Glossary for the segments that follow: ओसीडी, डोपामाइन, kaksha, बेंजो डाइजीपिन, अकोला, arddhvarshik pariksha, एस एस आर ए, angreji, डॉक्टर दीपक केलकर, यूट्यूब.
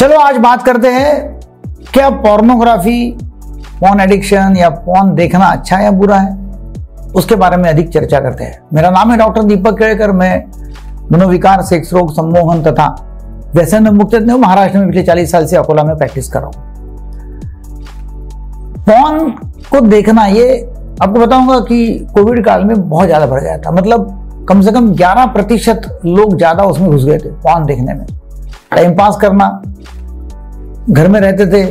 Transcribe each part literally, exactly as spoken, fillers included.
चलो आज बात करते हैं, क्या पोर्नोग्राफी, पॉर्न एडिक्शन या पॉर्न देखना अच्छा या बुरा है, उसके बारे में अधिक चर्चा करते हैं। मेरा नाम है डॉक्टर दीपक केलकर। मैं मनोविकार, सेक्स रोग, सम्मोहन तथा व्यसन मुक्त महाराष्ट्र में पिछले चालीस साल से अकोला में प्रैक्टिस कर रहा हूं। पॉर्न को देखना, ये आपको बताऊंगा कि कोविड काल में बहुत ज्यादा बढ़ गया था। मतलब कम से कम ग्यारह प्रतिशत लोग ज्यादा उसमें घुस गए थे, पॉर्न देखने में। टाइम पास करना, घर में रहते थे,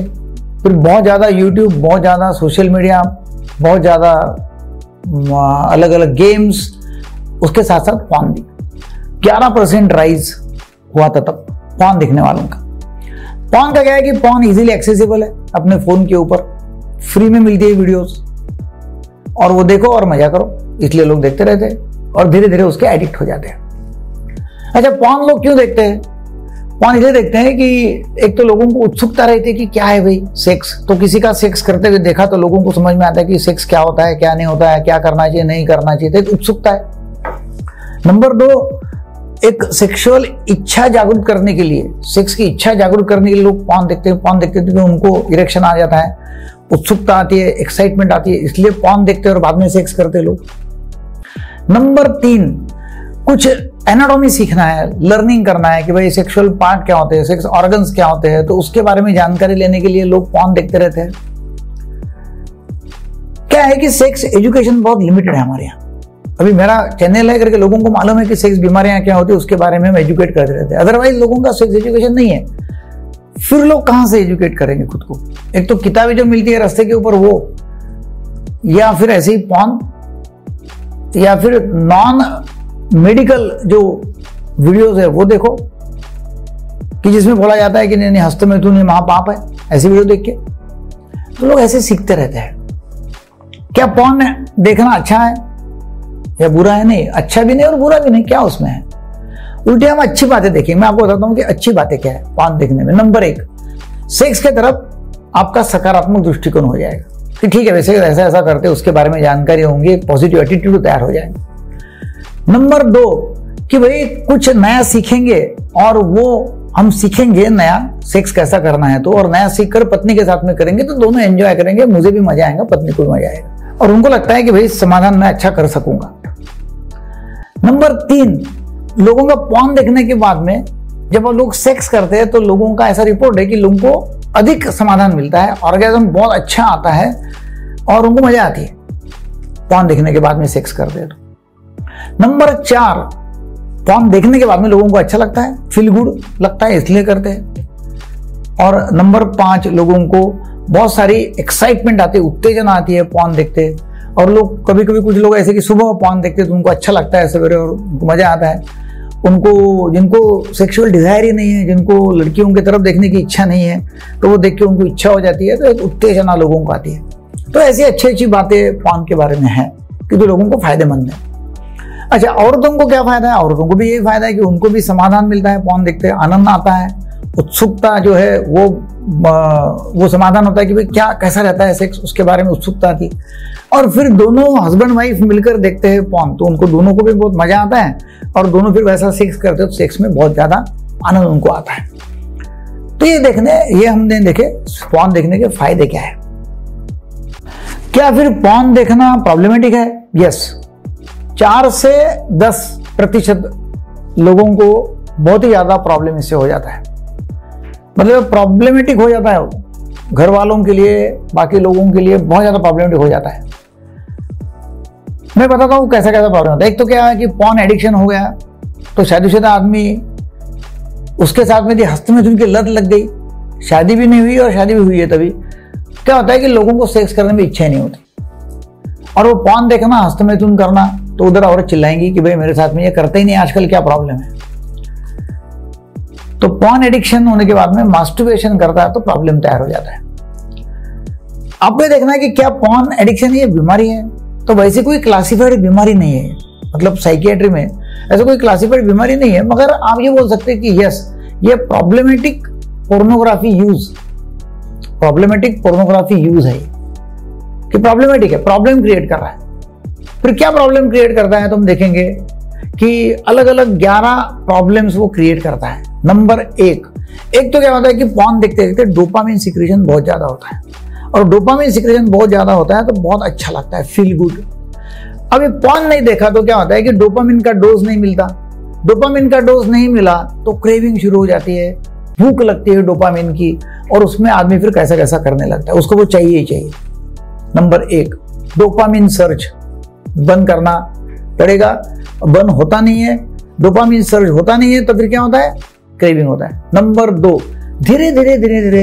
फिर बहुत ज़्यादा यूट्यूब, बहुत ज़्यादा सोशल मीडिया, बहुत ज़्यादा अलग अलग गेम्स, उसके साथ साथ पॉर्न भी। ग्यारह परसेंट राइज हुआ था तब पॉर्न देखने वालों का। पॉर्न का क्या है कि पॉर्न इजीली एक्सेसिबल है, अपने फ़ोन के ऊपर फ्री में मिलती है वीडियोस, और वो देखो और मजा करो, इसलिए लोग देखते रहते हैं और धीरे धीरे उसके एडिक्ट हो जाते हैं। अच्छा, पॉर्न लोग क्यों देखते हैं? पॉर्न इसलिए देखते हैं कि एक तो लोगों को उत्सुकता रहती है कि क्या है भाई सेक्स, तो किसी का सेक्स करते हुए देखा तो लोगों को समझ में आता है कि सेक्स क्या होता है, क्या नहीं होता है, क्या करना चाहिए, नहीं करना चाहिए, तो एक उत्सुकता है। नंबर दो, एक सेक्सुअल इच्छा जागरूक करने के लिए, सेक्स की इच्छा जागरूक करने के लिए लोग पॉर्न देखते हैं। पॉर्न देखते हैं तो उनको इरेक्शन आ जाता है, उत्सुकता आती है, एक्साइटमेंट आती है, इसलिए पॉर्न देखते हैं और बाद में सेक्स करते लोग। नंबर तीन, कुछ एनाटॉमी सीखना है, लर्निंग करना है कि भाई सेक्सुअल पार्ट क्या होते हैं, सेक्स ऑर्गन्स क्या होते हैं, तो उसके बारे में जानकारी लेने के लिए लोग पॉर्न देखते रहते हैं। क्या है कि सेक्स एजुकेशन बहुत लिमिटेड है हमारे यहाँ। अभी मेरा चैनल है करके लोगों को मालूम है कि सेक्स बीमारियां क्या होती है, उसके बारे में हम एजुकेट करते रहते हैं। अदरवाइज लोगों का सेक्स एजुकेशन नहीं है, फिर लोग कहाँ से एजुकेट करेंगे खुद को? एक तो किताबें जो मिलती है रास्ते के ऊपर वो, या फिर ऐसे ही पॉर्न, या फिर नॉन मेडिकल जो वीडियोस है वो देखो कि जिसमें बोला जाता है कि नहीं नहीं हस्तमैथुन ये महापाप है, ऐसी वीडियो देख के तो लोग ऐसे सीखते रहते हैं। क्या पॉर्न देखना अच्छा है या बुरा है? नहीं, अच्छा भी नहीं और बुरा भी नहीं, क्या उसमें है? उल्टे हम अच्छी बातें देखें। मैं आपको बताता हूँ कि अच्छी बातें क्या है पॉर्न देखने में। नंबर एक, सेक्स के तरफ आपका सकारात्मक दृष्टिकोण हो जाएगा कि ठीक है वैसे ऐसा ऐसा करते, उसके बारे में जानकारी होंगी, पॉजिटिव एटीट्यूड तैयार हो जाएगा। नंबर दो, कि भाई कुछ नया सीखेंगे और वो हम सीखेंगे नया, सेक्स कैसा करना है तो, और नया सीखकर पत्नी के साथ में करेंगे तो दोनों एंजॉय करेंगे, मुझे भी मजा आएगा, पत्नी को भी मजा आएगा, और उनको लगता है कि भाई समाधान मैं अच्छा कर सकूंगा। नंबर तीन, लोगों का पॉर्न देखने के बाद में जब वो लोग सेक्स करते हैं तो लोगों का ऐसा रिपोर्ट है कि लोगों को अधिक समाधान मिलता है, ऑर्गेजम बहुत अच्छा आता है और उनको मजा आती है पॉर्न देखने के बाद में सेक्स करते हैं। नंबर चार, पॉर्न देखने के बाद में लोगों को अच्छा लगता है, फील गुड लगता है, इसलिए करते हैं। और नंबर पांच, लोगों को बहुत सारी एक्साइटमेंट आती है, उत्तेजना आती है पॉर्न देखते हैं, और लोग कभी कभी कुछ लोग ऐसे कि सुबह पॉर्न देखते हैं तो उनको अच्छा लगता है सवेरे और मजा आता है। उनको जिनको सेक्सुअल डिजायर ही नहीं है, जिनको लड़कियों की तरफ देखने की इच्छा नहीं है, तो वो देख के उनको इच्छा हो जाती है, तो एक उत्तेजना लोगों को आती है। तो ऐसी अच्छी अच्छी बातें पॉर्न के बारे में है कि जो लोगों को फायदेमंद है। अच्छा, औरतों को क्या फायदा है? औरतों को भी ये फायदा है कि उनको भी समाधान मिलता है पॉर्न देखते हैं, आनंद आता है, उत्सुकता जो है वो वो समाधान होता है कि भाई क्या कैसा रहता है सेक्स, उसके बारे में उत्सुकता आती है। और फिर दोनों हस्बैंड वाइफ मिलकर देखते हैं पॉर्न तो उनको दोनों को भी बहुत मजा आता है, और दोनों फिर वैसा सेक्स करते हैं तो सेक्स में बहुत ज्यादा आनंद उनको आता है। तो ये देखने ये हमने देखे पॉर्न देखने के फायदे क्या है। क्या फिर पॉर्न देखना प्रॉब्लमेटिक है? यस, चार से दस प्रतिशत लोगों को बहुत ही ज़्यादा प्रॉब्लम इससे हो जाता है, मतलब प्रॉब्लमेटिक हो जाता है, घर वालों के लिए, बाकी लोगों के लिए बहुत ज़्यादा प्रॉब्लमेटिक हो जाता है। मैं बताता हूँ कैसा कैसा प्रॉब्लम होता है। एक तो क्या है कि पॉर्न एडिक्शन हो गया तो शादीशुदा आदमी, उसके साथ में हस्तमैथुन की लत लग गई, शादी भी नहीं हुई और शादी भी हुई है तभी, क्या होता है कि लोगों को सेक्स करने में इच्छा नहीं होती, और वो पॉर्न देखना, हस्तमैथुन करना, तो उधर औरत चिल्लाएंगी कि भाई मेरे साथ में ये करते ही नहीं, आजकल क्या प्रॉब्लम है। तो पॉर्न एडिक्शन होने के बाद में मास्टरबेशन करता है तो प्रॉब्लम तैयार हो जाता है। आपको देखना है कि क्या पॉर्न एडिक्शन ये बीमारी है? तो वैसे कोई क्लासिफाइड बीमारी नहीं है, मतलब साइकियाट्री में ऐसा कोई क्लासिफाइड बीमारी नहीं है, मगर आप ये बोल सकते हैं कि यस, ये problematic pornography use problematic pornography use है कि प्रॉब्लमेटिक है, प्रॉब्लम क्रिएट कर रहा है। फिर क्या प्रॉब्लम क्रिएट करता है तो हम देखेंगे कि अलग अलग ग्यारह प्रॉब्लम्स वो क्रिएट करता है। नंबर एक, एक तो क्या होता है कि पॉर्न देखते देखते डोपामाइन सिक्रीशन बहुत ज़्यादा होता है, और डोपामाइन सिक्रीशन बहुत ज़्यादा होता है तो बहुत अच्छा लगता है, फील गुड। अब ये पॉर्न नहीं देखा तो क्या होता है कि डोपामाइन का डोज नहीं मिलता, डोपामाइन का डोज नहीं मिला तो क्रेविंग शुरू हो जाती है, भूख लगती है डोपामाइन की, और उसमें आदमी फिर कैसा कैसा करने लगता है, उसको वो चाहिए ही चाहिए। नंबर एक, डोपामिन सर्च बंद करना पड़ेगा, बंद होता नहीं है, डोपामिन सर्च होता नहीं है तो फिर क्या होता है, क्रेविंग होता है। नंबर दो, धीरे धीरे धीरे धीरे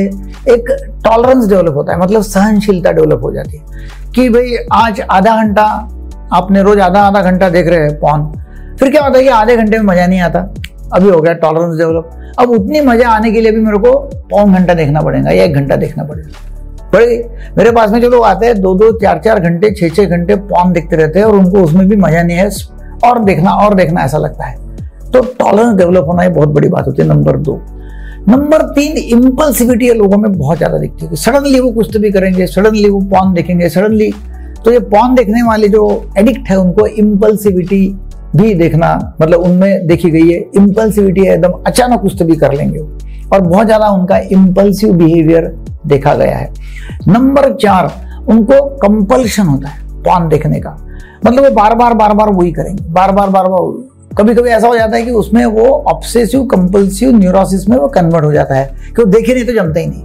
एक टॉलरेंस डेवलप होता है, मतलब सहनशीलता डेवलप हो जाती है कि भाई आज आधा घंटा आपने रोज आधा आधा घंटा देख रहे हैं पॉन, फिर क्या होता है कि आधे घंटे में मजा नहीं आता, अभी हो गया टॉलरेंस डेवलप। अब उतनी मजा आने के लिए भी मेरे को पौन घंटा देखना पड़ेगा या एक घंटा देखना पड़ेगा। मेरे पास में जो लोग आते हैं दो दो चार चार घंटे छः छः घंटे पॉर्न देखते रहते हैं और उनको उसमें भी मजा नहीं है, और देखना और देखना ऐसा लगता है, तो टॉलरेंस डेवलप होना ये बहुत बड़ी बात होती है। नंबर दो। नंबर तीन, इम्पल्सिविटी लोगों में बहुत ज्यादा दिखती है, सडनली वो कुछ तो भी करेंगे, सडनली वो पॉर्न देखेंगे, सडनली, तो ये पॉर्न देखने वाले जो एडिक्ट है उनको इम्पल्सिविटी भी देखना, मतलब उनमें देखी गई है इम्पल्सिविटी है, एकदम अचानक कुछ तो भी कर लेंगे और बहुत ज्यादा उनका इम्पल्सिव बिहेवियर देखा गया है। नंबर चार, उनको कंपल्शन होता है पॉन देखने का, मतलब वो बार बार बार बार वही करेंगे, बार बार बार बार। कभी कभी ऐसा हो जाता है कि उसमें वो ऑब्सेसिव कंपल्सिव न्यूरोसिस में वो कन्वर्ट हो जाता है कि वो देखे नहीं तो जमता ही नहीं,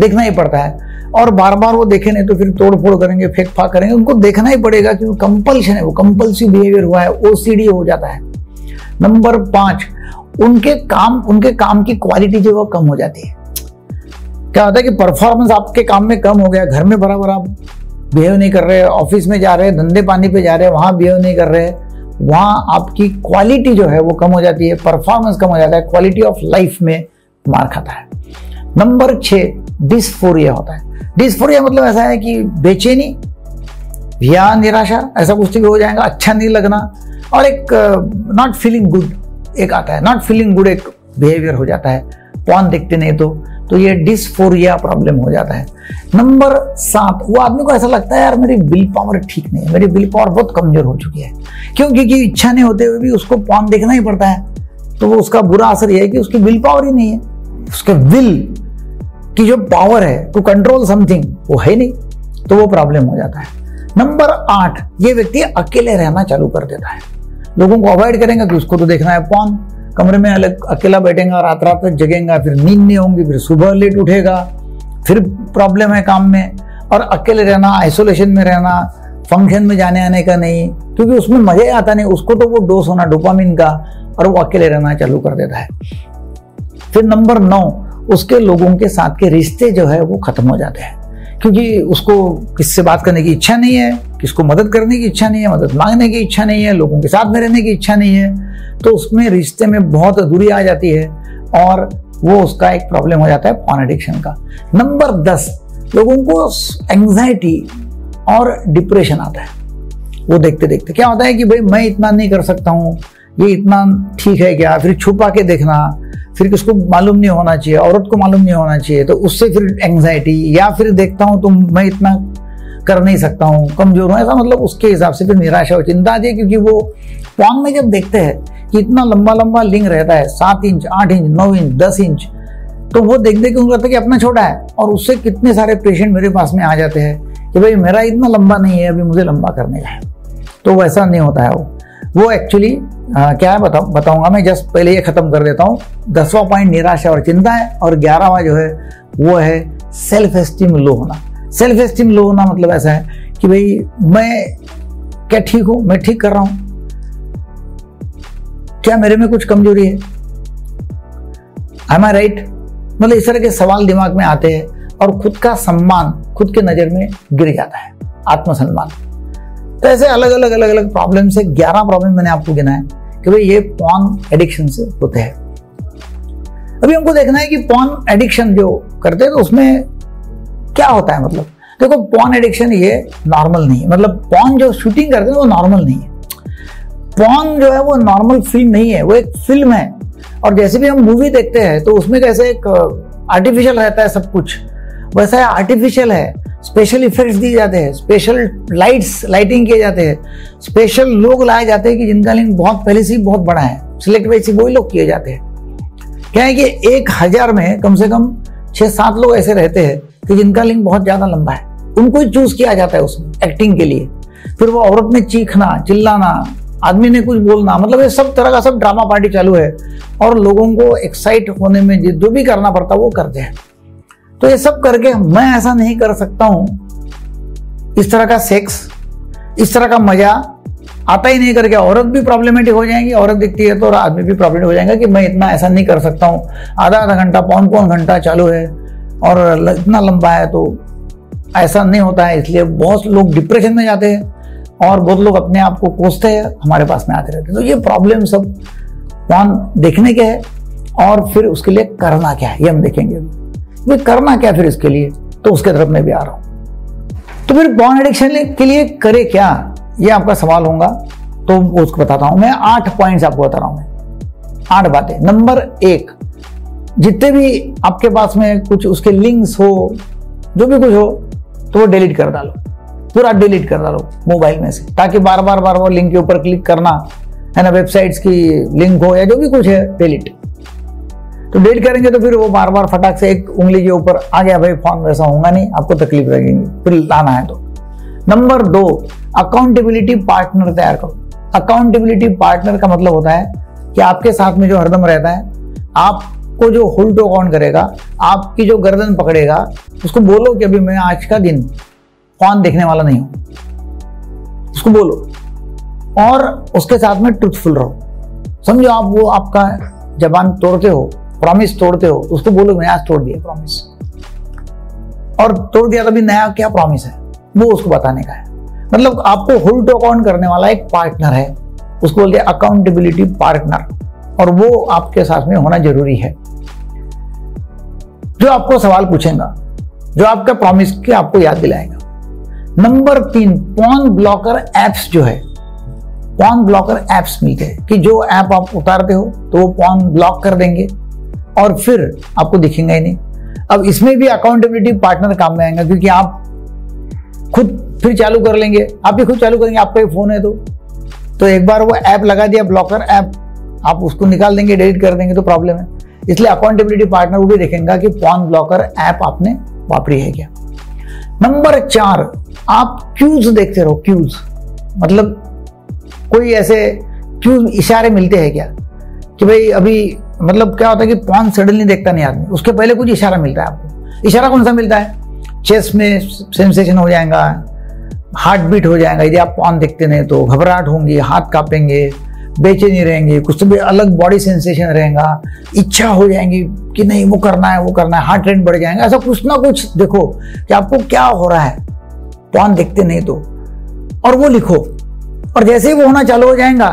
देखना ही पड़ता है, और बार बार वो देखे नहीं तो फिर तोड़ फोड़ करेंगे, फेंक फाक करेंगे, उनको देखना ही पड़ेगा कि वो कंपल्शन है, वो कंपल्सिव बिहेवियर हुआ है, ओसीडी हो जाता है। नंबर पाँच, उनके काम उनके काम की क्वालिटी जो वो कम हो जाती है। क्या होता है कि परफॉर्मेंस आपके काम में कम हो गया, घर में बराबर आप बिहेव नहीं कर रहे, ऑफिस में जा रहे, धंधे पानी पे जा रहे, वहाँ बिहेव नहीं कर रहे, वहाँ आपकी क्वालिटी जो है वो कम हो जाती है, परफॉर्मेंस कम हो जाता है, क्वालिटी ऑफ लाइफ में मार खाता है। नंबर छः, डिस्फोरिया होता है। डिस्फोरिया मतलब ऐसा है कि बेचैनी या निराशा, ऐसा कुछ भी हो जाएगा, अच्छा नहीं लगना, और एक नॉट फीलिंग गुड एक आता है, नॉट फीलिंग गुड एक बिहेवियर हो जाता है पॉन देखते नहीं तो तो ये डिस्फोरिया प्रॉब्लम हो जाता है। नंबर सात, वो आदमी को ऐसा लगता है यार मेरी विल पावर ठीक नहीं है, मेरी विल पावर बहुत कमजोर हो चुकी है, क्योंकि कि इच्छा नहीं होते हुए भी उसको पॉन देखना ही पड़ता है, तो वो उसका बुरा असर यह है कि उसकी विल पावर ही नहीं है, उसके विल की जो पावर है टू कंट्रोल समथिंग वो है नहीं, तो वो प्रॉब्लम हो जाता है। नंबर आठ, ये व्यक्ति अकेले रहना चालू कर देता है, लोगों को अवॉइड करेंगे कि उसको तो देखना है पॉन, कमरे में अलग अकेला बैठेगा, रात रात तक जगेगा, फिर नींद नहीं होंगी, फिर सुबह लेट उठेगा, फिर प्रॉब्लम है काम में, और अकेले रहना, आइसोलेशन में रहना, फंक्शन में जाने आने का नहीं, क्योंकि उसमें मजे आता नहीं उसको, तो वो डोज होना डोपामिन का, और वो अकेले रहना चालू कर देता है। फिर नंबर नौ, उसके लोगों के साथ के रिश्ते जो है वो खत्म हो जाते हैं, क्योंकि उसको किससे बात करने की इच्छा नहीं है, किसको मदद करने की इच्छा नहीं है, मदद मांगने की इच्छा नहीं है, लोगों के साथ में रहने की इच्छा नहीं है, तो उसमें रिश्ते में बहुत दूरी आ जाती है, और वो उसका एक प्रॉब्लम हो जाता है पॉर्न एडिक्शन का। नंबर दस, लोगों को एंग्जाइटी और डिप्रेशन आता है, वो देखते देखते क्या होता है कि भाई मैं इतना नहीं कर सकता हूँ, ये इतना ठीक है क्या, फिर छुपा के देखना, फिर किसको मालूम नहीं होना चाहिए, औरत को मालूम नहीं होना चाहिए, तो उससे फिर एंग्जाइटी, या फिर देखता हूँ तो मैं इतना कर नहीं सकता हूँ, कमजोर हूँ, ऐसा, मतलब उसके हिसाब से फिर निराशा और चिंता आती है, क्योंकि वो पॉन में जब देखते हैं कि इतना लंबा लंबा लिंग रहता है, सात इंच आठ इंच नौ इंच दस इंच, तो वो देख देख के उनको लगता है कि अपना छोटा है, और उससे कितने सारे पेशेंट मेरे पास में आ जाते हैं कि भाई मेरा इतना लंबा नहीं है, अभी मुझे लंबा करने का है, तो वैसा नहीं होता है। वो वो एक्चुअली क्या है बताऊँ बताऊँगा मैं, जस्ट पहले ये ख़त्म कर देता हूँ। दसवां पॉइंट निराशा और चिंता है, और ग्यारहवां जो है वो है सेल्फ एस्टीम लो होना। सेल्फ एस्टीम लो होना मतलब ऐसा है कि भाई मैं क्या ठीक हूँ, मैं ठीक कर रहा हूँ, क्या मेरे में कुछ कमजोरी है, am I right, मतलब इस तरह के सवाल दिमाग में आते हैं, और खुद का सम्मान खुद के नज़र में गिर जाता है, आत्मसम्मान। तो ऐसे अलग अलग अलग अलग प्रॉब्लम से ग्यारह प्रॉब्लम मैंने आपको गिना है कि भाई ये पॉर्न एडिक्शन से होते हैं। अभी हमको देखना है कि पॉर्न एडिक्शन जो करते हैं तो उसमें क्या होता है। मतलब देखो, पॉर्न एडिक्शन ये नॉर्मल नहीं है, मतलब पॉर्न जो शूटिंग करते हैं वो नॉर्मल नहीं है, पॉर्न जो है वो नॉर्मल फिल्म नहीं है, वो एक फिल्म है, और जैसे भी हम मूवी देखते हैं तो उसमें कैसे एक आर्टिफिशियल रहता है सब कुछ, वैसा आर्टिफिशियल है, स्पेशल इफेक्ट्स दिए जाते हैं, स्पेशल लाइट्स लाइटिंग किए जाते हैं, स्पेशल लोग लाए जाते हैं कि जिनका लिंग बहुत पहले से ही बहुत बड़ा है, सिलेक्ट वाइज से वही लोग किए जाते हैं। क्या है कि एक हजार में कम से कम छः सात लोग ऐसे रहते हैं कि जिनका लिंग बहुत ज़्यादा लंबा है, उनको ही चूज़ किया जाता है उसमें एक्टिंग के लिए। फिर वो औरत ने चीखना, चिल्लाना, आदमी ने कुछ बोलना, मतलब ये सब तरह का सब ड्रामा पार्टी चालू है और लोगों को एक्साइट होने में जो भी करना पड़ता है वो करते हैं। तो ये सब करके मैं ऐसा नहीं कर सकता हूँ, इस तरह का सेक्स, इस तरह का मज़ा आता ही नहीं करके औरत भी प्रॉब्लमेटिक हो जाएगी, औरत दिखती है तो आदमी भी प्रॉब्लमेटिक हो जाएगा कि मैं इतना ऐसा नहीं कर सकता हूँ, आधा आधा घंटा पौन पौन घंटा चालू है और इतना लंबा है तो ऐसा नहीं होता है। इसलिए बहुत लोग डिप्रेशन में जाते हैं और बहुत लोग अपने आप को कोसते हैं, हमारे पास में आते रहते हैं। तो ये प्रॉब्लम सब कौन देखने के है और फिर उसके लिए करना क्या है ये हम देखेंगे। ये करना क्या फिर इसके लिए, तो उसके तरफ में भी आ रहा हूँ। तो फिर पॉर्न एडिक्शन के लिए करे क्या, ये आपका सवाल होगा, तो उसको बताता हूँ मैं। आठ पॉइंट्स आपको बता रहा हूँ मैं, आठ बातें। नंबर एक, जितने भी आपके पास में कुछ उसके लिंक्स हो, जो भी कुछ हो, तो वो डिलीट कर डालो, पूरा डिलीट कर डालो मोबाइल में से, ताकि बार बार बार बार लिंक के ऊपर क्लिक करना है ना, वेबसाइट्स की लिंक हो या जो भी कुछ है, डिलीट। तो डिलीट करेंगे तो फिर वो बार बार फटाक से एक उंगली के ऊपर आ गया भाई फोन, वैसा होगा नहीं, आपको तकलीफ लगेगी फिर लाना है। तो नंबर दो, अकाउंटेबिलिटी पार्टनर तैयार करो। अकाउंटेबिलिटी पार्टनर का मतलब होता है कि आपके साथ में जो हरदम रहता है, आप को जो होल्ड टू अकाउंट करेगा, आपकी जो गर्दन पकड़ेगा, उसको बोलो कि अभी मैं आज का दिन फोन देखने वाला नहीं हूं, उसको बोलो और उसके साथ में ट्रूथफुल रहो। समझो आप वो आपका जबान तोड़ते हो, प्रॉमिस तोड़ते हो, उसको बोलो मैं आज तोड़ दिया प्रॉमिस, और तोड़ दिया तभी नया क्या प्रॉमिस है वो उसको बताने का है। मतलब आपको होल्ड टू अकाउंट करने वाला एक पार्टनर है, उसको बोलते हैं अकाउंटेबिलिटी पार्टनर, और वो आपके साथ में होना जरूरी है, जो आपको सवाल पूछेगा, जो आपका प्रॉमिस की आपको याद दिलाएगा। नंबर तीन, पॉन ब्लॉकर एप्स जो है, पॉन ब्लॉकर एप्स मिलते हैं कि जो ऐप आप उतारते हो तो वो पॉन ब्लॉक कर देंगे और फिर आपको दिखेंगे ही नहीं। अब इसमें भी अकाउंटेबिलिटी पार्टनर काम में आएगा, क्योंकि आप खुद फिर चालू कर लेंगे, आप ही खुद चालू करेंगे, आपका ही फोन है। तो तो एक बार वो ऐप लगा दिया ब्लॉकर ऐप, आप उसको निकाल देंगे, डिलीट कर देंगे तो प्रॉब्लम है। इसलिए अकाउंटेबिलिटी पार्टनर वो भी देखेगा कि पॉन ब्लॉकर ऐप आपने वापरी है क्या। नंबर चार, आप क्यूज देखते रहो। क्यूज मतलब कोई ऐसे क्यूज इशारे मिलते हैं क्या कि भाई अभी, मतलब क्या होता है कि पॉन सडनली देखता नहीं आदमी, उसके पहले कुछ इशारा मिलता है आपको। इशारा कौन सा मिलता है? चेस्ट में सेंसेशन हो जाएगा, हार्ट बीट हो जाएगा यदि आप पॉन देखते नहीं तो, घबराहट होंगी, हाथ कांपेंगे, बेचैनी रहेंगे, कुछ तो भी अलग बॉडी सेंसेशन रहेगा, इच्छा हो जाएंगी कि नहीं वो करना है वो करना है, हार्ट रेट बढ़ जाएगा, ऐसा कुछ ना कुछ देखो कि आपको क्या हो रहा है पॉन देखते नहीं तो, और वो लिखो। और जैसे ही वो होना चालू हो जाएगा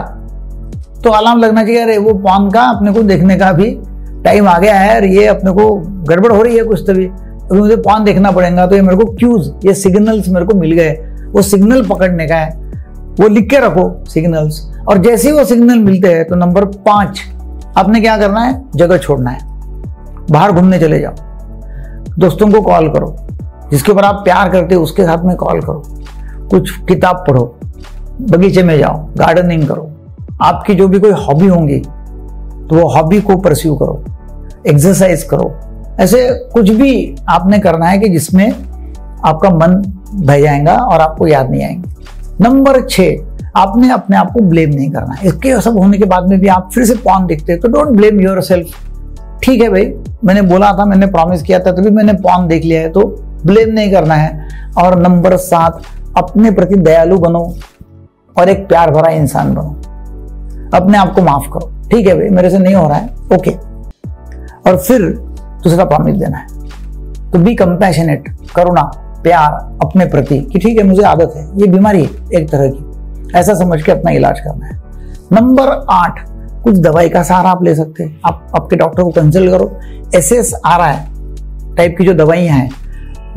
तो अलार्म लगना चाहिए, अरे वो पॉन का अपने को देखने का भी टाइम आ गया है और ये अपने को गड़बड़ हो रही है कुछ तभी, तो मुझे पॉन देखना पड़ेगा। तो ये मेरे को क्यूज, ये सिग्नल्स मेरे को मिल गए, वो सिग्नल पकड़ने का है, वो लिख के रखो सिग्नल्स, और जैसे ही वो सिग्नल मिलते हैं तो नंबर पाँच, आपने क्या करना है, जगह छोड़ना है, बाहर घूमने चले जाओ, दोस्तों को कॉल करो, जिसके ऊपर आप प्यार करते हो उसके साथ में कॉल करो, कुछ किताब पढ़ो, बगीचे में जाओ, गार्डनिंग करो, आपकी जो भी कोई हॉबी होंगी तो वो हॉबी को परस्यू करो, एक्सरसाइज करो, ऐसे कुछ भी आपने करना है कि जिसमें आपका मन बह जाएगा और आपको याद नहीं आएंगे। नंबर छः, आपने अपने आप को ब्लेम नहीं करना है। इसके सब होने के बाद में भी आप फिर से पॉन देखते हैं तो डोंट ब्लेम योर सेल्फ। ठीक है भाई, मैंने बोला था, मैंने प्रॉमिस किया था तभी मैंने पॉन देख लिया है, तो ब्लेम नहीं करना है। और नंबर सात, अपने प्रति दयालु बनो और एक प्यार भरा इंसान बनो, अपने आप को माफ करो, ठीक है भाई मेरे से नहीं हो रहा है, ओके, और फिर दूसरा प्रॉमिस देना है। तो बी कंपैशनेट, करुणा, प्यार अपने प्रति कि ठीक है मुझे आदत है, ये बीमारी है एक तरह की, ऐसा समझ के अपना इलाज करना है। नंबर आठ, कुछ दवाई का सहारा आप ले सकते हैं, आप आपके डॉक्टर को कंसल्ट करो, एस एस आर ए type की जो दवाइयाँ हैं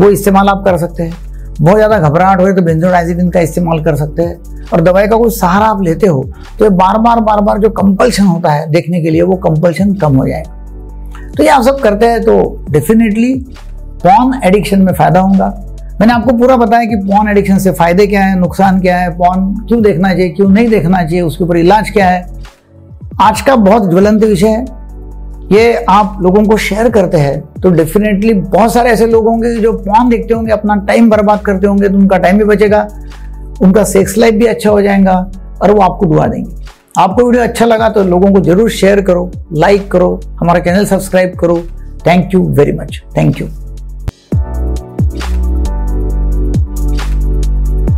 वो इस्तेमाल आप कर सकते हैं। बहुत ज़्यादा घबराहट हो तो बेंजो डाइजीपिन का इस्तेमाल कर सकते हैं। और दवाई का कुछ सहारा आप लेते हो तो बार बार बार बार जो कंपल्शन होता है देखने के लिए, वो कंपल्शन कम हो जाएगा। तो ये आप सब करते हैं तो डेफिनेटली पॉर्न एडिक्शन में फ़ायदा होगा। मैंने आपको पूरा बताया कि पॉर्न एडिक्शन से फ़ायदे क्या हैं, नुकसान क्या है, पॉर्न क्यों देखना चाहिए, क्यों नहीं देखना चाहिए, उसके ऊपर इलाज क्या है। आज का बहुत ज्वलंत विषय है ये, आप लोगों को शेयर करते हैं तो डेफिनेटली बहुत सारे ऐसे लोग होंगे जो पॉर्न देखते होंगे, अपना टाइम बर्बाद करते होंगे, तो उनका टाइम भी बचेगा, उनका सेक्स लाइफ भी अच्छा हो जाएगा और वो आपको दुआ देंगे। आपको वीडियो अच्छा लगा तो लोगों को जरूर शेयर करो, लाइक करो, हमारा चैनल सब्सक्राइब करो। Thank you very much, thank you.